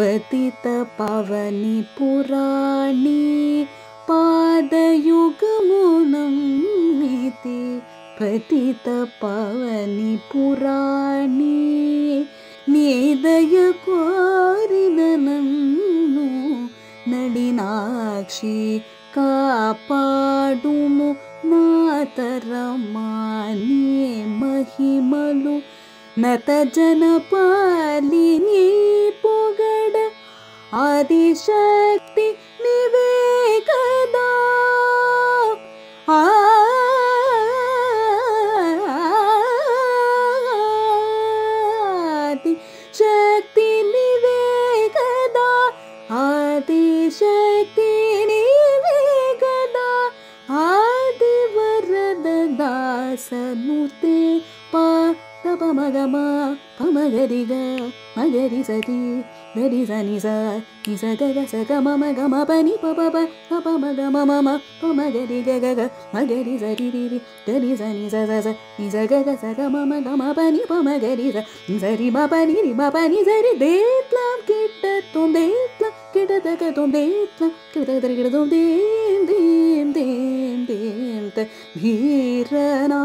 पतित पावनि पुराणि पादयुगमुनमिति पतित पावनि पुराणि नेदय कोरिदनन्नु नडिनाक्षि कापाडुमु नातरमानि महिमलु नत जनपालिनी पोगड आदिशक्ति निवेकदा आदिशक्ति निवेकदा आदिशक्ति निवेकदा आदिवरद दासनुते पा पमगमा पमगरिग मगरि सति गरि सनि स गग स गम गम पनि पप पमगम मम पमगरि गग मगरि सरि गरि सनि स गग स गम गम पनि पमगरि सरि म पनि सरि देत्लाम किट तुम देत्ला किट तक तुम देत्ला किट तक किट तुम देम देम देम देम त भीरना